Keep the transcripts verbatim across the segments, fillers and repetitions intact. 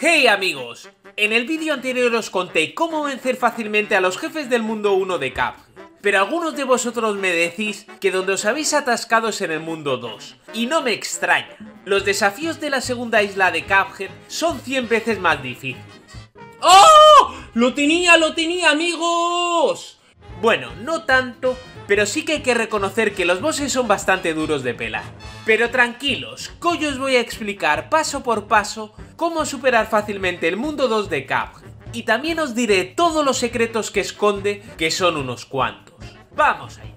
Hey amigos, en el vídeo anterior os conté cómo vencer fácilmente a los jefes del mundo uno de Cuphead, pero algunos de vosotros me decís que donde os habéis atascado es en el mundo dos, y no me extraña, los desafíos de la segunda isla de Cuphead son cien veces más difíciles. ¡Oh! ¡Lo tenía, lo tenía amigos! Bueno, no tanto, pero sí que hay que reconocer que los bosses son bastante duros de pelar. Pero tranquilos, que hoy os voy a explicar paso por paso cómo superar fácilmente el mundo dos de Cuphead. Y también os diré todos los secretos que esconde, que son unos cuantos. ¡Vamos allá!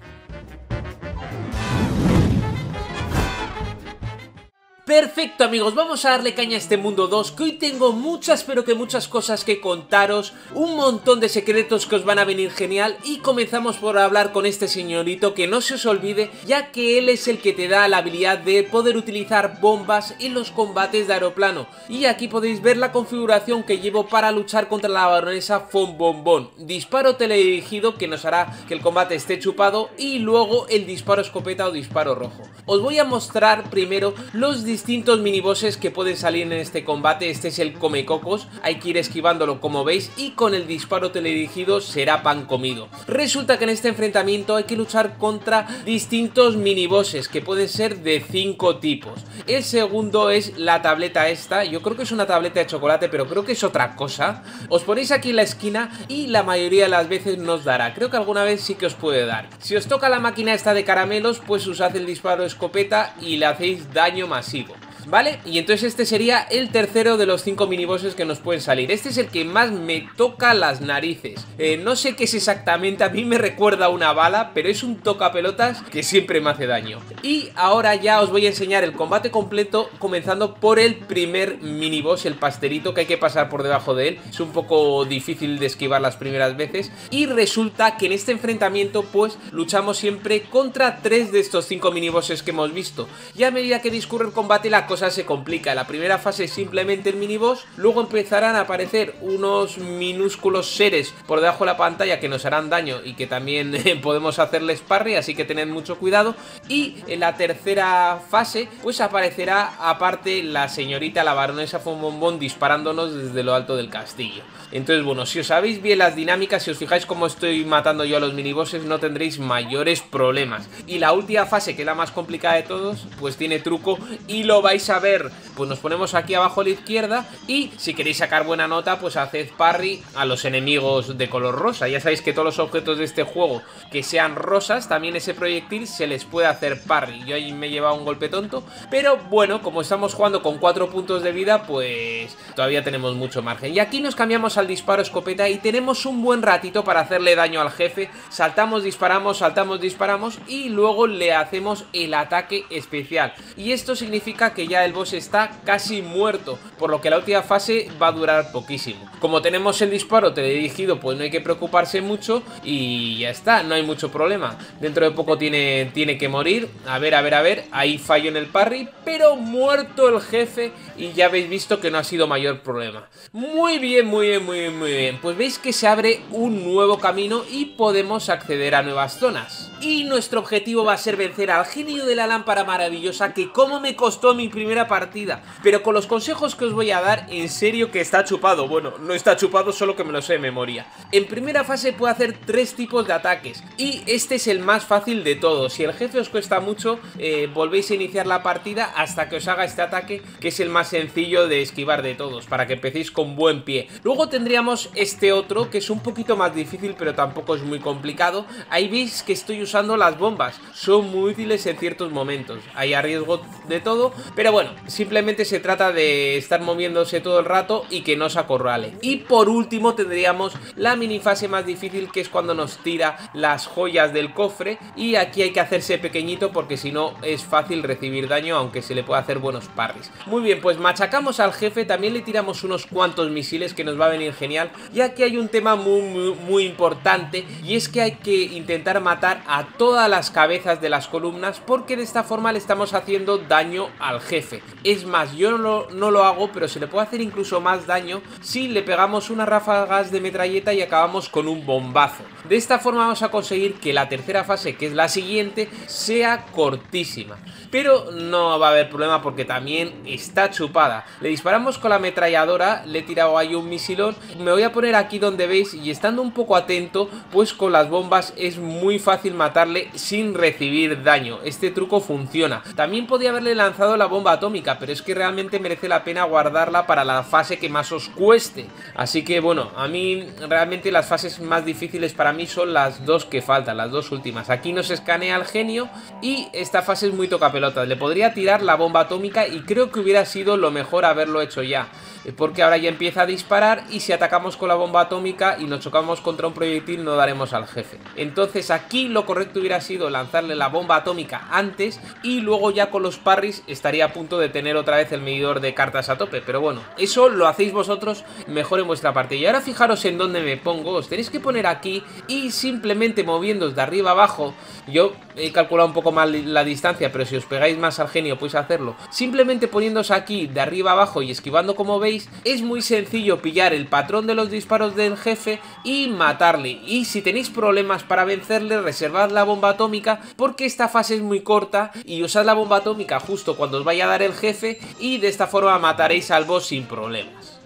Perfecto amigos, vamos a darle caña a este mundo dos, que hoy tengo muchas pero que muchas cosas que contaros, un montón de secretos que os van a venir genial, y comenzamos por hablar con este señorito que no se os olvide, ya que él es el que te da la habilidad de poder utilizar bombas en los combates de aeroplano, y aquí podéis ver la configuración que llevo para luchar contra la baronesa Von Bon Bon, disparo teledirigido que nos hará que el combate esté chupado, y luego el disparo escopeta o disparo rojo. Os voy a mostrar primero los distintos distintos minibosses que pueden salir en este combate. Este es el Comecocos, hay que ir esquivándolo como veis, y con el disparo teledirigido será pan comido. Resulta que en este enfrentamiento hay que luchar contra distintos minibosses que pueden ser de cinco tipos. El segundo es la tableta esta, yo creo que es una tableta de chocolate, pero creo que es otra cosa. Os ponéis aquí en la esquina y la mayoría de las veces no os dará, creo que alguna vez sí que os puede dar. Si os toca la máquina esta de caramelos, pues usad el disparo escopeta y le hacéis daño masivo. ¿Vale? Y entonces este sería el tercero de los cinco minibosses que nos pueden salir. Este es el que más me toca las narices. Eh, no sé qué es exactamente, a mí me recuerda a una bala, pero es un tocapelotas que siempre me hace daño. Y ahora ya os voy a enseñar el combate completo, comenzando por el primer miniboss, el pastelito, que hay que pasar por debajo de él. Es un poco difícil de esquivar las primeras veces. Y resulta que en este enfrentamiento, pues, luchamos siempre contra tres de estos cinco minibosses que hemos visto. Y a medida que discurre el combate, la cosa se complica. La primera fase es simplemente el miniboss, luego empezarán a aparecer unos minúsculos seres por debajo de la pantalla que nos harán daño y que también eh, podemos hacerles parry, así que tened mucho cuidado. Y en la tercera fase pues aparecerá aparte la señorita, la baronesa Von Bon Bon, disparándonos desde lo alto del castillo. Entonces bueno, si os sabéis bien las dinámicas, si os fijáis cómo estoy matando yo a los minibosses, no tendréis mayores problemas. Y la última fase, que es la más complicada de todos, pues tiene truco y lo vais a ver. Pues nos ponemos aquí abajo a la izquierda y si queréis sacar buena nota, pues haced parry a los enemigos de color rosa. Ya sabéis que todos los objetos de este juego que sean rosas, también ese proyectil se les puede hacer parry. Yo ahí me he llevado un golpe tonto, pero bueno, como estamos jugando con cuatro puntos de vida, pues todavía tenemos mucho margen. Y aquí nos cambiamos al disparo escopeta y tenemos un buen ratito para hacerle daño al jefe. Saltamos, disparamos, saltamos, disparamos y luego le hacemos el ataque especial. Y esto significa que ya el boss está casi muerto, por lo que la última fase va a durar poquísimo. Como tenemos el disparo teledirigido, pues no hay que preocuparse mucho y ya está, no hay mucho problema. Dentro de poco tiene, tiene que morir. A ver, a ver, a ver, ahí fallo en el parry, pero muerto el jefe y ya habéis visto que no ha sido mayor problema. Muy bien, muy bien, muy bien, muy bien. Pues veis que se abre un nuevo camino y podemos acceder a nuevas zonas. Y nuestro objetivo va a ser vencer al genio de la lámpara maravillosa, que como me costó mi primera partida, pero con los consejos que os voy a dar, en serio que está chupado. Bueno, no está chupado, solo que me lo sé de memoria. En primera fase puede hacer tres tipos de ataques y este es el más fácil de todos. Si el jefe os cuesta mucho, eh, volvéis a iniciar la partida hasta que os haga este ataque, que es el más sencillo de esquivar de todos, para que empecéis con buen pie. Luego tendríamos este otro, que es un poquito más difícil, pero tampoco es muy complicado. Ahí veis que estoy usando las bombas, son muy útiles en ciertos momentos, hay riesgo de todo, pero bueno, simplemente se trata de estar moviéndose todo el rato y que no se acorrale. Y por último tendríamos la minifase más difícil, que es cuando nos tira las joyas del cofre, y aquí hay que hacerse pequeñito porque si no es fácil recibir daño, aunque se le puede hacer buenos parries. Muy bien, pues machacamos al jefe, también le tiramos unos cuantos misiles que nos va a venir genial, ya que hay un tema muy, muy, muy importante, y es que hay que intentar matar a todas las cabezas de las columnas, porque de esta forma le estamos haciendo daño al jefe. jefe. Es más, yo no lo, no lo hago, pero se le puede hacer incluso más daño si le pegamos unas ráfagas de metralleta y acabamos con un bombazo. De esta forma vamos a conseguir que la tercera fase, que es la siguiente, sea cortísima. Pero no va a haber problema porque también está chupada. Le disparamos con la ametralladora, le he tirado ahí un misilón. Me voy a poner aquí donde veis y estando un poco atento, pues con las bombas es muy fácil matarle sin recibir daño. Este truco funciona. También podía haberle lanzado la bomba atómica, pero es que realmente merece la pena guardarla para la fase que más os cueste. Así que bueno, a mí realmente las fases más difíciles para mí son las dos que faltan, las dos últimas. Aquí nos escanea el genio y esta fase es muy tocapelotas. Le podría tirar la bomba atómica y creo que hubiera sido lo mejor haberlo hecho ya. Porque ahora ya empieza a disparar y si atacamos con la bomba atómica y nos chocamos contra un proyectil no daremos al jefe. Entonces aquí lo correcto hubiera sido lanzarle la bomba atómica antes y luego ya con los parries estaría a punto de tener otra vez el medidor de cartas a tope. Pero bueno, eso lo hacéis vosotros mejor en vuestra parte. Y ahora fijaros en dónde me pongo, os tenéis que poner aquí y simplemente moviéndoos de arriba abajo. Yo he calculado un poco mal la distancia, pero si os pegáis más al genio podéis hacerlo. Simplemente poniéndoos aquí de arriba abajo y esquivando como veis. Es muy sencillo pillar el patrón de los disparos del jefe y matarle. Y si tenéis problemas para vencerle, reservad la bomba atómica porque esta fase es muy corta y usad la bomba atómica justo cuando os vaya a dar el jefe y de esta forma mataréis al boss sin problemas.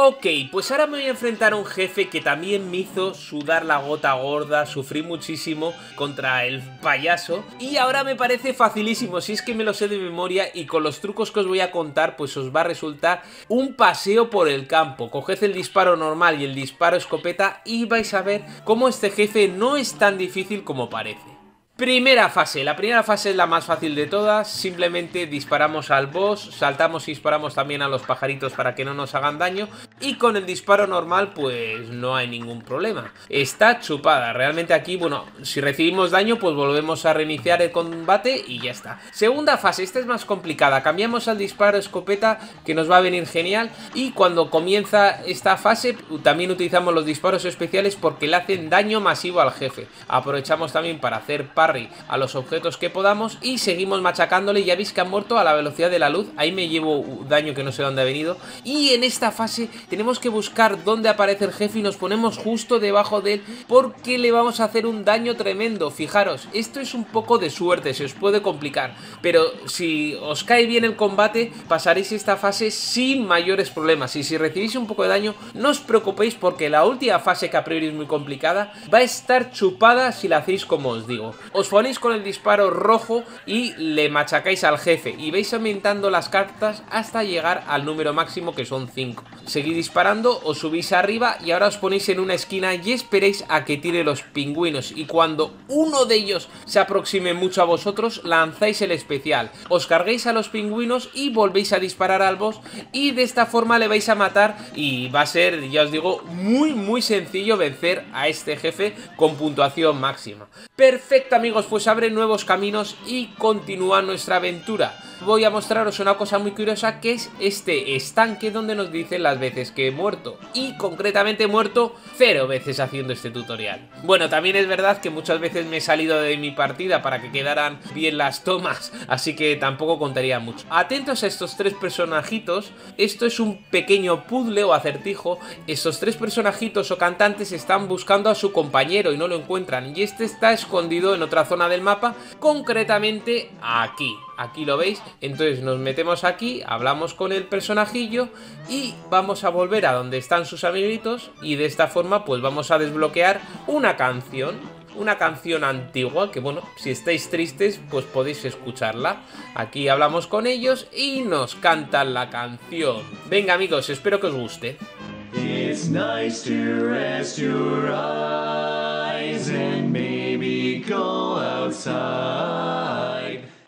Ok, pues ahora me voy a enfrentar a un jefe que también me hizo sudar la gota gorda, sufrí muchísimo contra el payaso y ahora me parece facilísimo, si es que me lo sé de memoria y con los trucos que os voy a contar pues os va a resultar un paseo por el campo. Coged el disparo normal y el disparo escopeta y vais a ver cómo este jefe no es tan difícil como parece. Primera fase, la primera fase es la más fácil de todas, simplemente disparamos al boss, saltamos y disparamos también a los pajaritos para que no nos hagan daño y con el disparo normal pues no hay ningún problema. Está chupada, realmente aquí, bueno, si recibimos daño pues volvemos a reiniciar el combate y ya está. Segunda fase, esta es más complicada, cambiamos al disparo escopeta que nos va a venir genial y cuando comienza esta fase también utilizamos los disparos especiales porque le hacen daño masivo al jefe. Aprovechamos también para hacer par a los objetos que podamos y seguimos machacándole. Ya veis que han muerto a la velocidad de la luz, ahí me llevo daño que no sé dónde ha venido. Y en esta fase tenemos que buscar dónde aparece el jefe y nos ponemos justo debajo de él porque le vamos a hacer un daño tremendo. Fijaros, esto es un poco de suerte, se os puede complicar, pero si os cae bien el combate pasaréis esta fase sin mayores problemas. Y si recibís un poco de daño no os preocupéis porque la última fase, que a priori es muy complicada, va a estar chupada si la hacéis como os digo. Os ponéis con el disparo rojo y le machacáis al jefe y vais aumentando las cartas hasta llegar al número máximo que son cinco. Seguís disparando, os subís arriba y ahora os ponéis en una esquina y esperéis a que tire los pingüinos y cuando uno de ellos se aproxime mucho a vosotros lanzáis el especial. Os cargáis a los pingüinos y volvéis a disparar al boss y de esta forma le vais a matar y va a ser, ya os digo, muy muy sencillo vencer a este jefe con puntuación máxima. Perfectamente, amigos, pues abre nuevos caminos y continúa nuestra aventura. Voy a mostraros una cosa muy curiosa que es este estanque donde nos dicen las veces que he muerto y concretamente he muerto cero veces haciendo este tutorial. Bueno, también es verdad que muchas veces me he salido de mi partida para que quedaran bien las tomas, así que tampoco contaría mucho. Atentos a estos tres personajitos, esto es un pequeño puzzle o acertijo. Estos tres personajitos o cantantes están buscando a su compañero y no lo encuentran y este está escondido en otra zona del mapa, concretamente aquí. Aquí lo veis, entonces nos metemos aquí, hablamos con el personajillo y vamos a volver a donde están sus amiguitos y de esta forma pues vamos a desbloquear una canción, una canción antigua que bueno, si estáis tristes pues podéis escucharla. Aquí hablamos con ellos y nos cantan la canción. Venga amigos, espero que os guste. It's nice to rest your eyes and maybe go outside.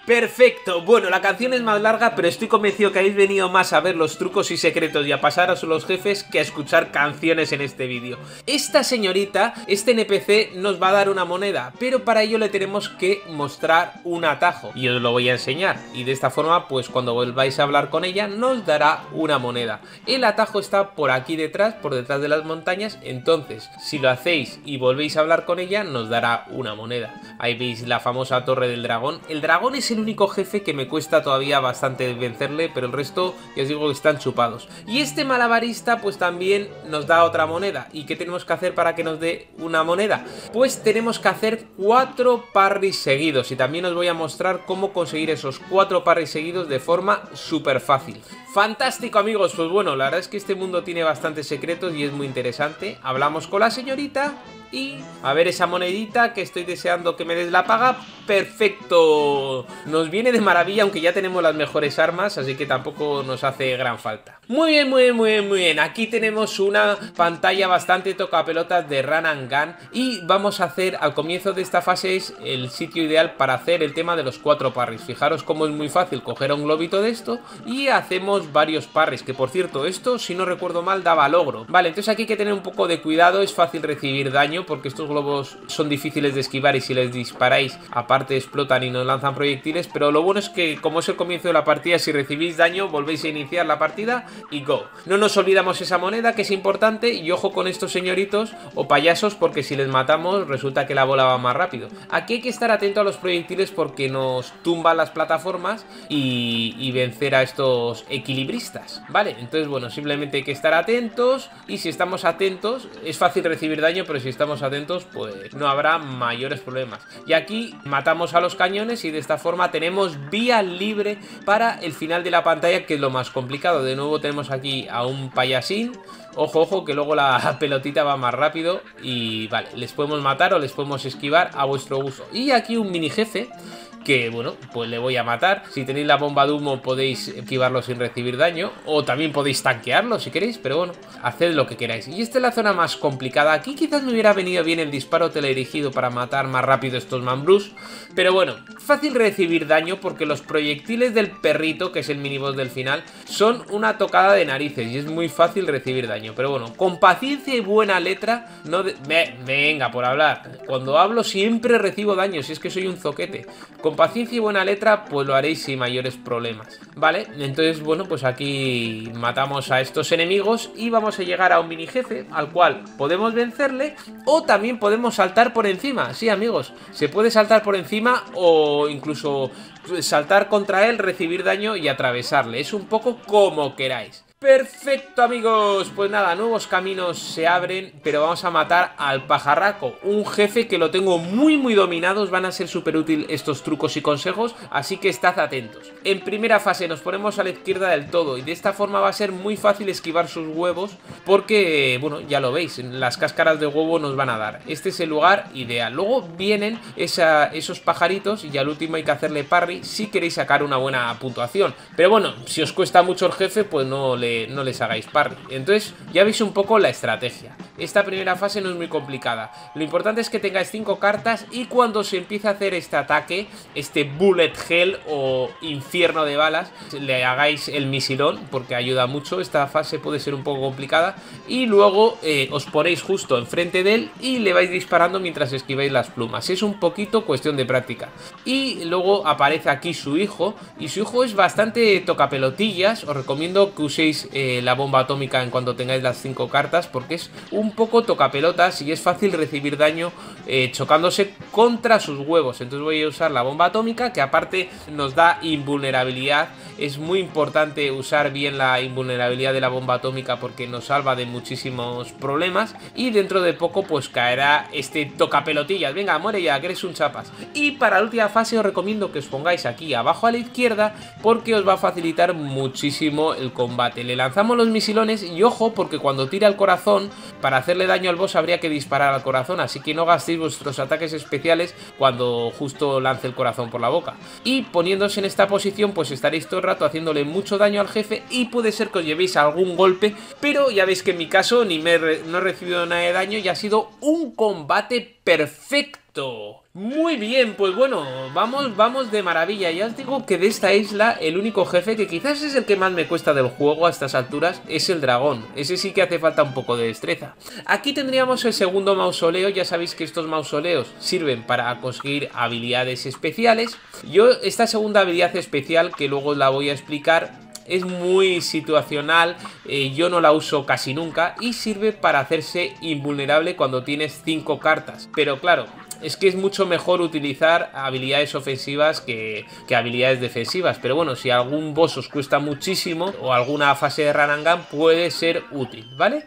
Perfecto, bueno, la canción es más larga, pero estoy convencido que habéis venido más a ver los trucos y secretos y a pasaros los jefes que a escuchar canciones en este vídeo. Esta señorita, este N P C, nos va a dar una moneda, pero para ello le tenemos que mostrar un atajo y os lo voy a enseñar. Y de esta forma, pues cuando volváis a hablar con ella, nos dará una moneda. El atajo está por aquí detrás, por detrás de las montañas, entonces, si lo hacéis y volvéis a hablar con ella, nos dará una moneda. Ahí veis la famosa Torre del Dragón. El dragón es el el único jefe que me cuesta todavía bastante vencerle, pero el resto ya os digo que están chupados. Y este malabarista pues también nos da otra moneda. ¿Y qué tenemos que hacer para que nos dé una moneda? Pues tenemos que hacer cuatro parries seguidos, y también os voy a mostrar cómo conseguir esos cuatro parries seguidos de forma súper fácil. Fantástico, amigos, pues bueno, la verdad es que este mundo tiene bastantes secretos y es muy interesante. Hablamos con la señorita y a ver esa monedita que estoy deseando que me des la paga. ¡Perfecto! Nos viene de maravilla, aunque ya tenemos las mejores armas, así que tampoco nos hace gran falta. Muy bien, muy bien, muy bien, muy bien. Aquí tenemos una pantalla bastante tocapelotas de Run and Gun, y vamos a hacer, al comienzo de esta fase es el sitio ideal para hacer el tema de los cuatro parries. Fijaros cómo es muy fácil coger un globito de esto y hacemos varios parries, que por cierto, esto, si no recuerdo mal, daba logro. Vale, entonces aquí hay que tener un poco de cuidado, es fácil recibir daño porque estos globos son difíciles de esquivar, y si les disparáis aparte explotan y nos lanzan proyectiles, pero lo bueno es que como es el comienzo de la partida, si recibís daño volvéis a iniciar la partida y go. No nos olvidamos esa moneda, que es importante, y ojo con estos señoritos o payasos, porque si les matamos resulta que la bola va más rápido. Aquí hay que estar atento a los proyectiles porque nos tumban las plataformas y, y vencer a estos equilibristas. Vale, entonces bueno, simplemente hay que estar atentos, y si estamos atentos es fácil recibir daño, pero si estamos atentos pues no habrá mayores problemas. Y aquí matamos a los cañones, y de esta forma tenemos vía libre para el final de la pantalla, que es lo más complicado. De nuevo tenemos aquí a un payasín. Ojo, ojo, que luego la pelotita va más rápido y vale, les podemos matar o les podemos esquivar a vuestro uso. Y aquí un mini jefe que, bueno, pues le voy a matar. Si tenéis la bomba de humo podéis esquivarlo sin recibir daño, o también podéis tanquearlo si queréis, pero bueno, haced lo que queráis. Y esta es la zona más complicada. Aquí quizás me hubiera venido bien el disparo teledirigido para matar más rápido estos mambrús, pero bueno, fácil recibir daño porque los proyectiles del perrito, que es el miniboss del final, son una tocada de narices y es muy fácil recibir daño. Pero bueno, con paciencia y buena letra, no de... venga, por hablar. Cuando hablo siempre recibo daño, si es que soy un zoquete. Con paciencia y buena letra, pues lo haréis sin mayores problemas, ¿vale? Entonces, bueno, pues aquí matamos a estos enemigos y vamos a llegar a un mini jefe al cual podemos vencerle, o también podemos saltar por encima. Sí, amigos, se puede saltar por encima o incluso saltar contra él, recibir daño y atravesarle. Es un poco como queráis. Perfecto, amigos, pues nada, nuevos caminos se abren, pero vamos a matar al pajarraco, un jefe que lo tengo muy muy dominado. Os van a ser súper útil estos trucos y consejos, así que estad atentos. En primera fase nos ponemos a la izquierda del todo, y de esta forma va a ser muy fácil esquivar sus huevos, porque, bueno, ya lo veis, las cáscaras de huevo nos van a dar. Este es el lugar ideal. Luego vienen esa, esos pajaritos, y al último hay que hacerle parry si queréis sacar una buena puntuación, pero bueno, si os cuesta mucho el jefe, pues no le no les hagáis parry. Entonces ya veis un poco la estrategia. Esta primera fase no es muy complicada. Lo importante es que tengáis cinco cartas, y cuando se empiece a hacer este ataque, este bullet hell o infierno de balas, le hagáis el misilón porque ayuda mucho. Esta fase puede ser un poco complicada. Y luego eh, os ponéis justo enfrente de él y le vais disparando mientras esquiváis las plumas. Es un poquito cuestión de práctica. Y luego aparece aquí su hijo, y su hijo es bastante tocapelotillas. Os recomiendo que uséis Eh, la bomba atómica en cuanto tengáis las cinco cartas, porque es un poco tocapelotas y es fácil recibir daño eh, chocándose contra sus huevos. Entonces voy a usar la bomba atómica, que aparte nos da invulnerabilidad. Es muy importante usar bien la invulnerabilidad de la bomba atómica porque nos salva de muchísimos problemas, y dentro de poco pues caerá este tocapelotillas. Venga, muere ya, que eres un chapas. Y para la última fase os recomiendo que os pongáis aquí abajo a la izquierda, porque os va a facilitar muchísimo el combate. Le lanzamos los misilones, y ojo, porque cuando tira el corazón, para hacerle daño al boss habría que disparar al corazón, así que no gastéis vuestros ataques especiales cuando justo lance el corazón por la boca. Y poniéndose en esta posición, pues estaréis todo el rato haciéndole mucho daño al jefe, y puede ser que os llevéis algún golpe, pero ya veis que en mi caso ni me re- no he recibido nada de daño, y ha sido un combate perfecto. Muy bien, pues bueno, vamos, vamos de maravilla. Ya os digo que de esta isla el único jefe que quizás es el que más me cuesta del juego a estas alturas es el dragón. Ese sí que hace falta un poco de destreza. Aquí tendríamos el segundo mausoleo. Ya sabéis que estos mausoleos sirven para conseguir habilidades especiales. Yo esta segunda habilidad especial, que luego la voy a explicar, es muy situacional, eh, yo no la uso casi nunca y sirve para hacerse invulnerable cuando tienes cinco cartas. Pero claro, es que es mucho mejor utilizar habilidades ofensivas que, que habilidades defensivas. Pero bueno, si algún boss os cuesta muchísimo o alguna fase de Ranangan puede ser útil, ¿vale?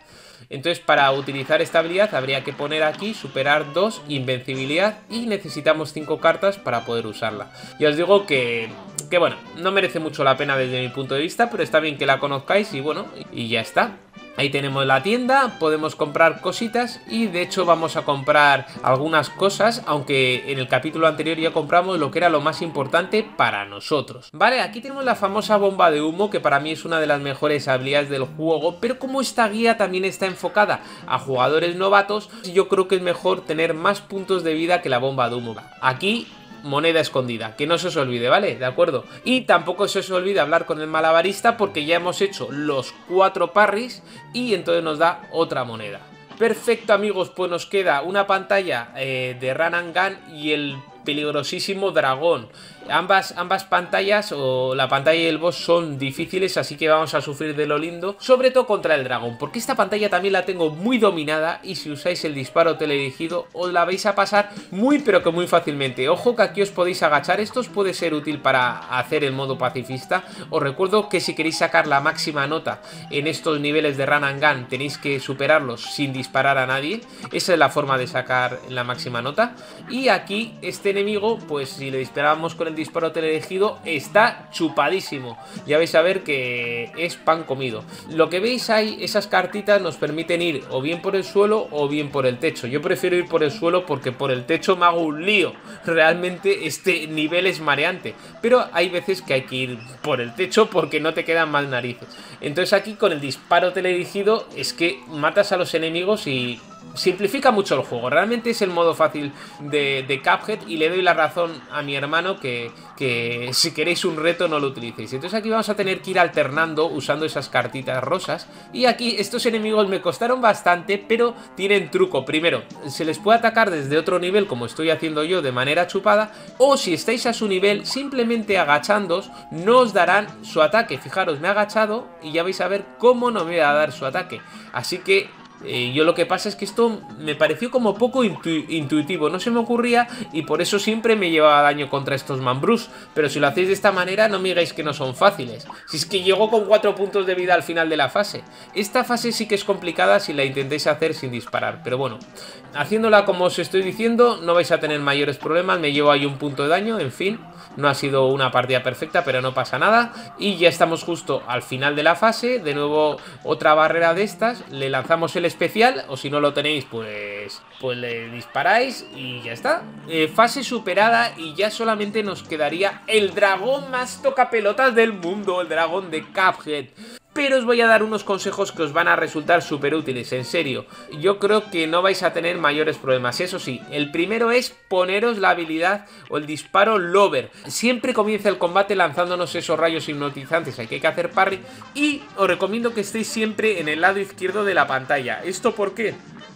Entonces para utilizar esta habilidad habría que poner aquí superar dos, invencibilidad, y necesitamos cinco cartas para poder usarla. Ya os digo que, que bueno, no merece mucho la pena desde mi punto de vista, pero está bien que la conozcáis y bueno, y ya está. Ahí tenemos la tienda, podemos comprar cositas y de hecho vamos a comprar algunas cosas, aunque en el capítulo anterior ya compramos lo que era lo más importante para nosotros. Vale, aquí tenemos la famosa bomba de humo, que para mí es una de las mejores habilidades del juego, pero como esta guía también está enfocada a jugadores novatos, yo creo que es mejor tener más puntos de vida que la bomba de humo. Aquí, moneda escondida, que no se os olvide, ¿vale? ¿De acuerdo? Y tampoco se os olvide hablar con el malabarista, porque ya hemos hecho los cuatro parries y entonces nos da otra moneda. Perfecto, amigos, pues nos queda una pantalla eh, de Run and Gun y el peligrosísimo dragón. Ambas, ambas pantallas, o la pantalla y el boss, son difíciles, así que vamos a sufrir de lo lindo, sobre todo contra el dragón, porque esta pantalla también la tengo muy dominada y si usáis el disparo teledirigido os la vais a pasar muy pero que muy fácilmente. Ojo que aquí os podéis agachar, esto os puede ser útil para hacer el modo pacifista. Os recuerdo que si queréis sacar la máxima nota en estos niveles de Run and Gun tenéis que superarlos sin disparar a nadie, esa es la forma de sacar la máxima nota. Y aquí este enemigo, pues si le disparábamos con el disparo teledirigido, está chupadísimo. Ya vais a ver que es pan comido. Lo que veis ahí, esas cartitas nos permiten ir o bien por el suelo o bien por el techo. Yo prefiero ir por el suelo porque por el techo me hago un lío. Realmente este nivel es mareante, pero hay veces que hay que ir por el techo porque no te quedan más narices. Entonces aquí con el disparo teledirigido es que matas a los enemigos y simplifica mucho el juego. Realmente es el modo fácil de, de Cuphead, y le doy la razón a mi hermano que, que si queréis un reto no lo utilicéis. Entonces aquí vamos a tener que ir alternando usando esas cartitas rosas. Y aquí estos enemigos me costaron bastante, pero tienen truco. Primero, se les puede atacar desde otro nivel, como estoy haciendo yo, de manera chupada, o si estáis a su nivel, simplemente agachándoos no os darán su ataque. Fijaros, me he agachado y ya vais a ver cómo no me va a dar su ataque. Así que Eh, yo lo que pasa es que esto me pareció como poco intu intuitivo, no se me ocurría y por eso siempre me llevaba daño contra estos mambrús. Pero si lo hacéis de esta manera no me digáis que no son fáciles, si es que llego con cuatro puntos de vida al final de la fase. Esta fase sí que es complicada si la intentáis hacer sin disparar, pero bueno, haciéndola como os estoy diciendo no vais a tener mayores problemas. Me llevo ahí un punto de daño, en fin, no ha sido una partida perfecta pero no pasa nada. Y ya estamos justo al final de la fase, de nuevo otra barrera de estas, le lanzamos el especial, o si no lo tenéis pues pues le disparáis y ya está. Eh, fase superada y ya solamente nos quedaría el dragón más tocapelotas del mundo, el dragón de Cuphead. Pero os voy a dar unos consejos que os van a resultar súper útiles, en serio. Yo creo que no vais a tener mayores problemas. Eso sí, el primero es poneros la habilidad o el disparo Lover. Siempre comienza el combate lanzándonos esos rayos hipnotizantes, aquí hay que hacer parry. Y os recomiendo que estéis siempre en el lado izquierdo de la pantalla. ¿Esto por qué?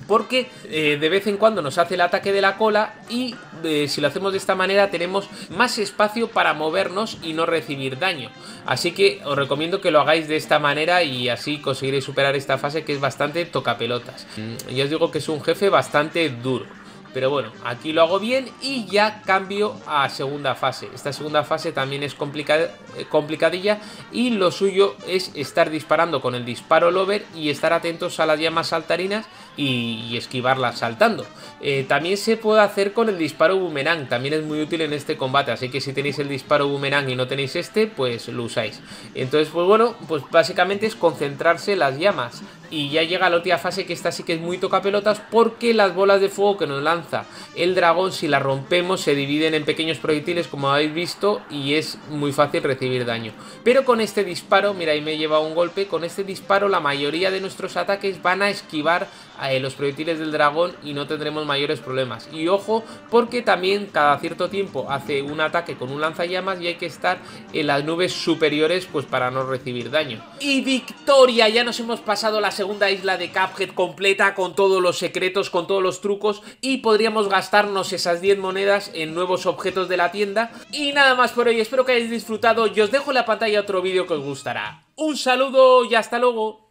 Porque eh, de vez en cuando nos hace el ataque de la cola y eh, si lo hacemos de esta manera tenemos más espacio para movernos y no recibir daño. Así que os recomiendo que lo hagáis de esta manera y así conseguiréis superar esta fase que es bastante tocapelotas. Ya os digo que es un jefe bastante duro. Pero bueno, aquí lo hago bien y ya cambio a segunda fase. Esta segunda fase también es complicada, complicadilla, y lo suyo es estar disparando con el disparo Lover y estar atentos a las llamas saltarinas y esquivarlas saltando. Eh, también se puede hacer con el disparo Boomerang, también es muy útil en este combate, así que si tenéis el disparo Boomerang y no tenéis este, pues lo usáis. Entonces, pues bueno, pues básicamente es concentrarse en las llamas. Y ya llega la última fase, que esta sí que es muy tocapelotas, porque las bolas de fuego que nos lanza el dragón, si las rompemos, se dividen en pequeños proyectiles, como habéis visto, y es muy fácil recibir daño. Pero con este disparo, mira, ahí me he llevado un golpe, con este disparo la mayoría de nuestros ataques van a esquivar eh, los proyectiles del dragón y no tendremos mayores problemas. Y ojo, porque también cada cierto tiempo hace un ataque con un lanzallamas y hay que estar en las nubes superiores pues para no recibir daño. ¡Y victoria! Ya nos hemos pasado las segunda isla de Cuphead completa, con todos los secretos, con todos los trucos y podríamos gastarnos esas diez monedas en nuevos objetos de la tienda. Y nada más por hoy, espero que hayáis disfrutado y os dejo en la pantalla otro vídeo que os gustará. Un saludo y hasta luego.